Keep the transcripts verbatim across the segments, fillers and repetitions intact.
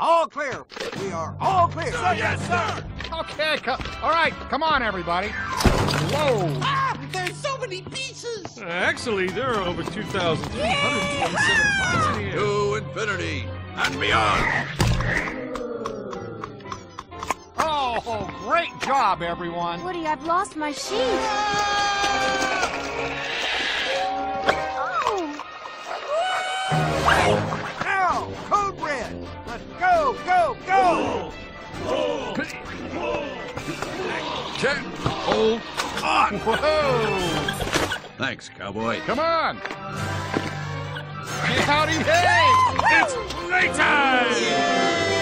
All clear. We are all clear. Sir, yes, sir. Okay, all right. Come on, everybody. Whoa. Ah, there's so many pieces. Uh, actually, there are over two thousand three hundred twenty-seven. To infinity and beyond. Oh, great job, everyone. Woody, I've lost my sheet. Oh. Oh. Code red! Let's go, go, go! Oh, oh. Can't hold on! Whoa! Thanks, cowboy. Come on! Hey, howdy, hey! It's playtime! Yay!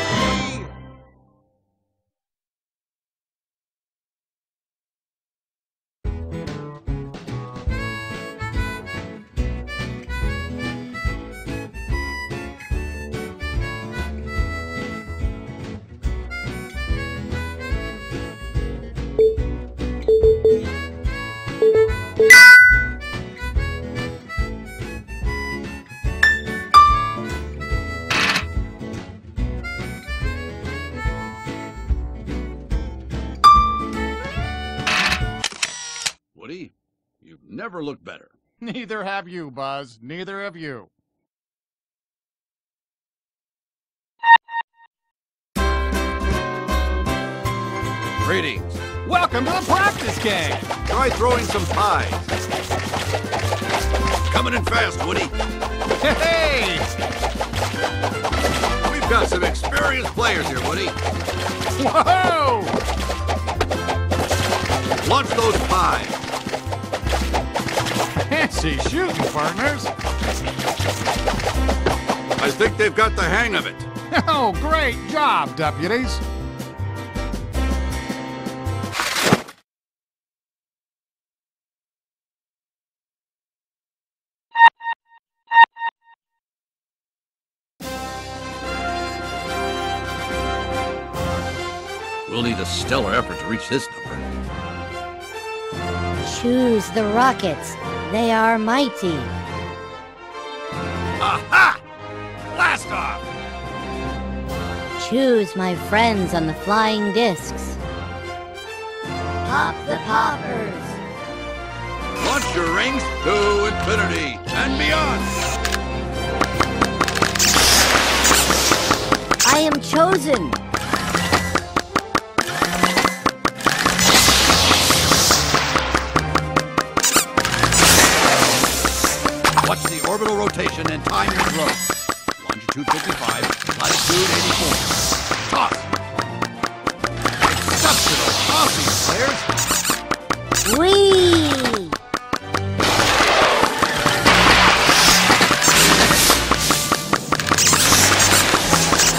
Never looked better. Neither have you, Buzz. Neither have you. Greetings. Welcome to the practice game. Try throwing some pies. Coming in fast, Woody. Hey! We've got some experienced players here, Woody. Whoa! Launch those pies. Fancy shooting, partners. I think they've got the hang of it. Oh, great job, deputies. We'll need a stellar effort to reach this number. Choose the rockets. They are mighty. Aha! Blast off! Choose my friends on the flying discs. Pop the poppers. Launch your rings to infinity and beyond. I am chosen. Orbital rotation and time your throw. Longitude fifty-five, latitude eighty-four. Toss. Exceptional offense, players. Whee!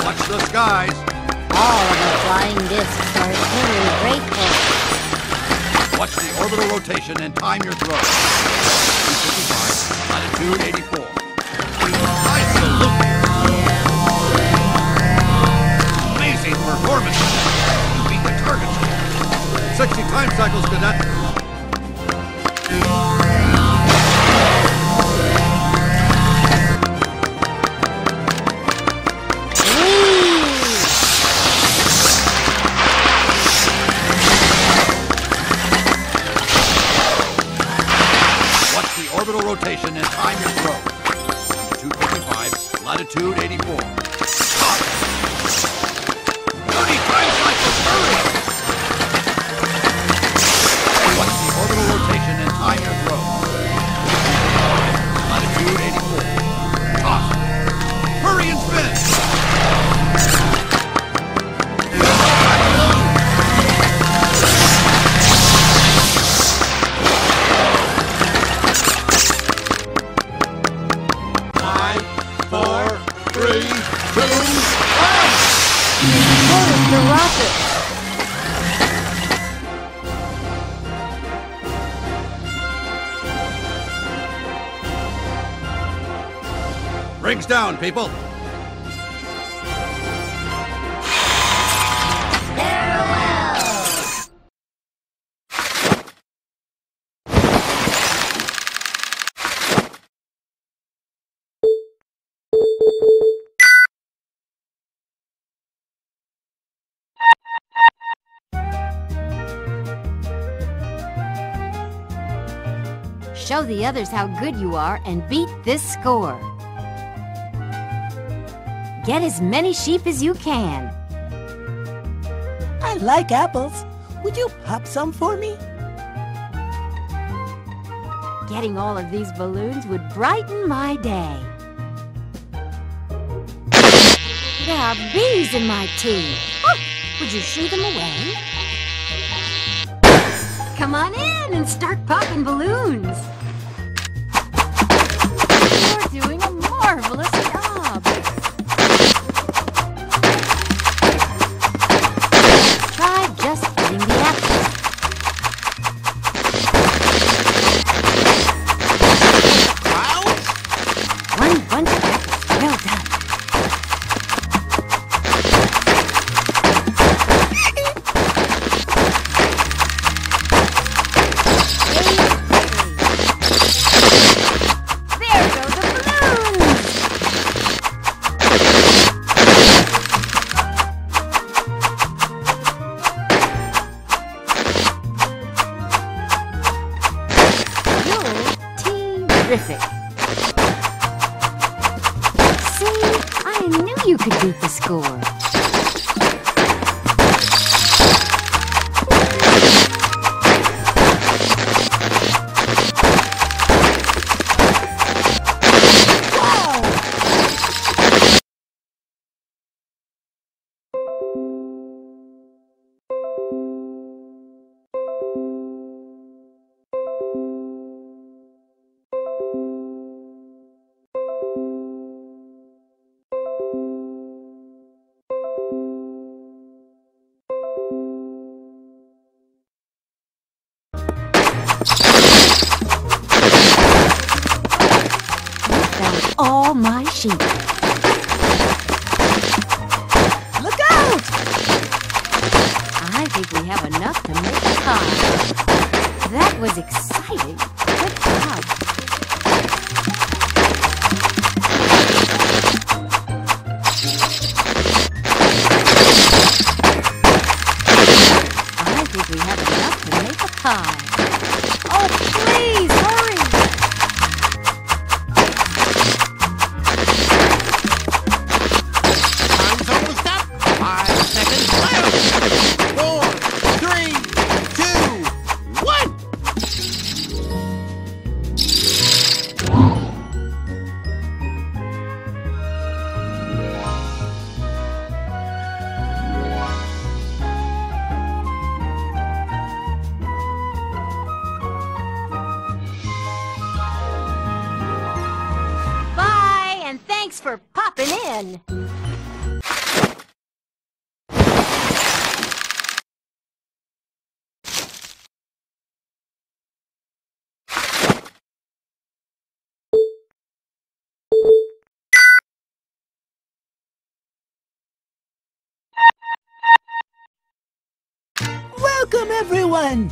Watch the skies. All of the flying discs are extremely grateful. Watch the orbital rotation and time your throw. fifty-five. Latitude eighty-four. I salute you. Amazing performance. You beat the target. sixty time cycles to that. Rotation and time your throw. two fifty-five, latitude eighty-four. Stop. thirty times like the bird. Watch the orbital rotation and time your throw. Latitude eighty-four. Toss. Hurry and spin. Rings down, people. Farewell. Show the others how good you are and beat this score. Get as many sheep as you can. I like apples. Would you pop some for me? Getting all of these balloons would brighten my day. There are bees in my tea. Oh, would you shoo them away? Come on in and start popping balloons. You're doing a marvelous job. Try just getting the apple. Terrific. See, I knew you could beat the score. All my sheep. Look out! I think we have enough to make a pie. That was exciting. Good job. Thanks for popping in! Welcome, everyone!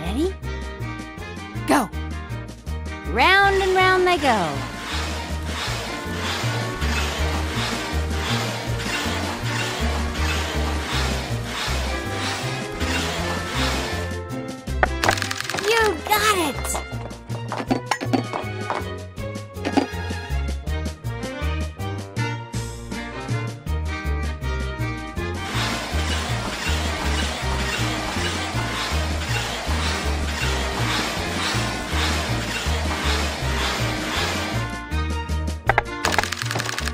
Ready? Go! Round and round they go. You got it!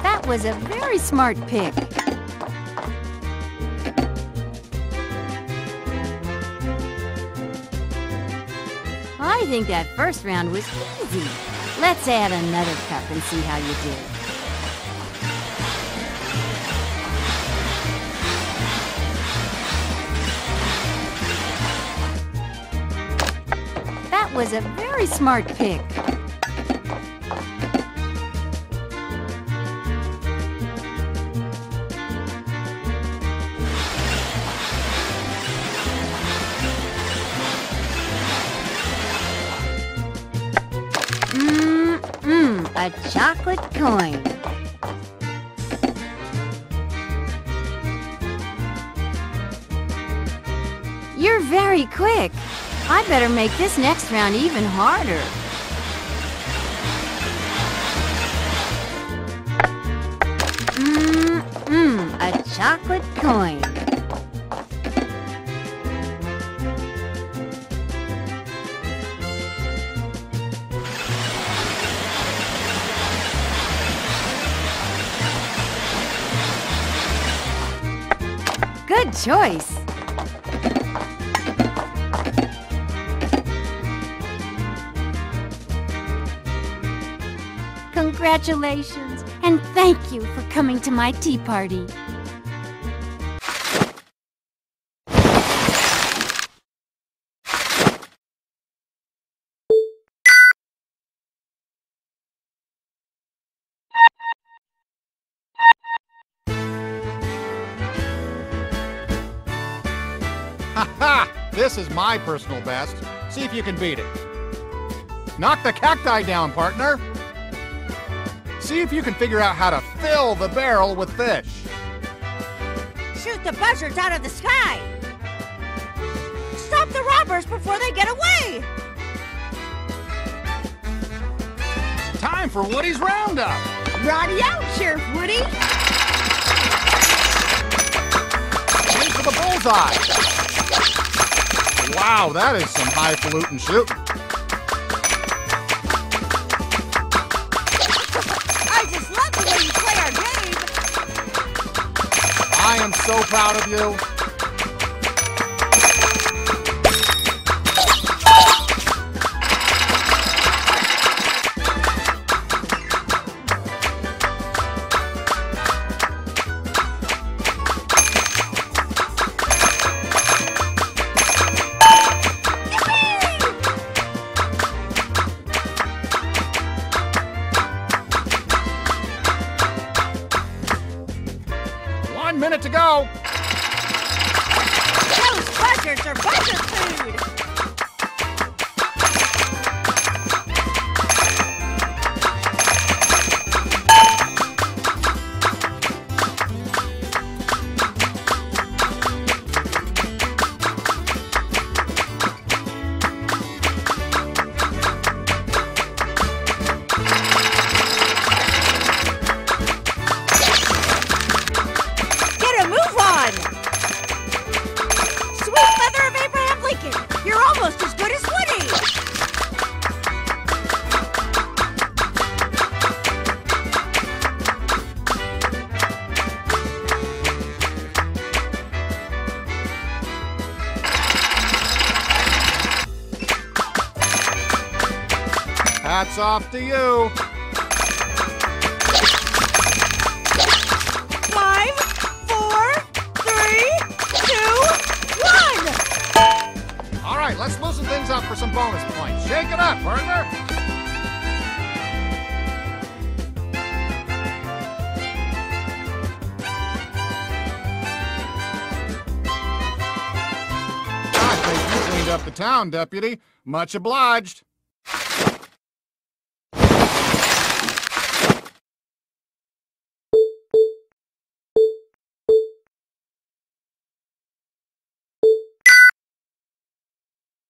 That was a very smart pick. I think that first round was easy. Let's add another cup and see how you did. That was a very smart pick. A chocolate coin. very quick. I better make this next round even harder. Mmm-mmm, a chocolate coin. Good choice. Congratulations, and thank you for coming to my tea party. Ha ha! This is my personal best. See if you can beat it. Knock the cacti down, partner! See if you can figure out how to fill the barrel with fish. Shoot the buzzards out of the sky. Stop the robbers before they get away. Time for Woody's Roundup. Roddy out, Sheriff Woody. Aim for the bullseye. Wow, that is some highfalutin shooting. I am so proud of you. Minute to go. Those buzzards are buzzard food. Hats off to you. Five, four, three, two, one. All right, let's loosen things up for some bonus points. Shake it up, Berner. I think you cleaned up the town, Deputy. Much obliged.